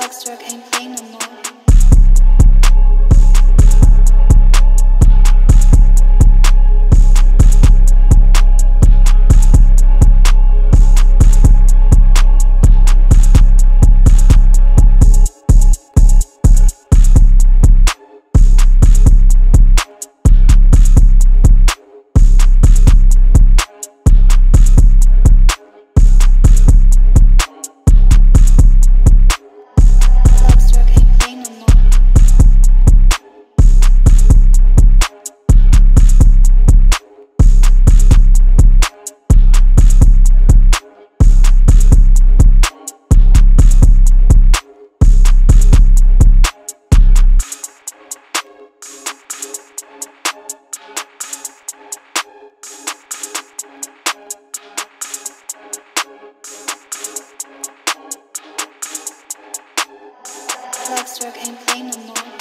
self-struck ain't pain no more. Self-struck ain't plain no more.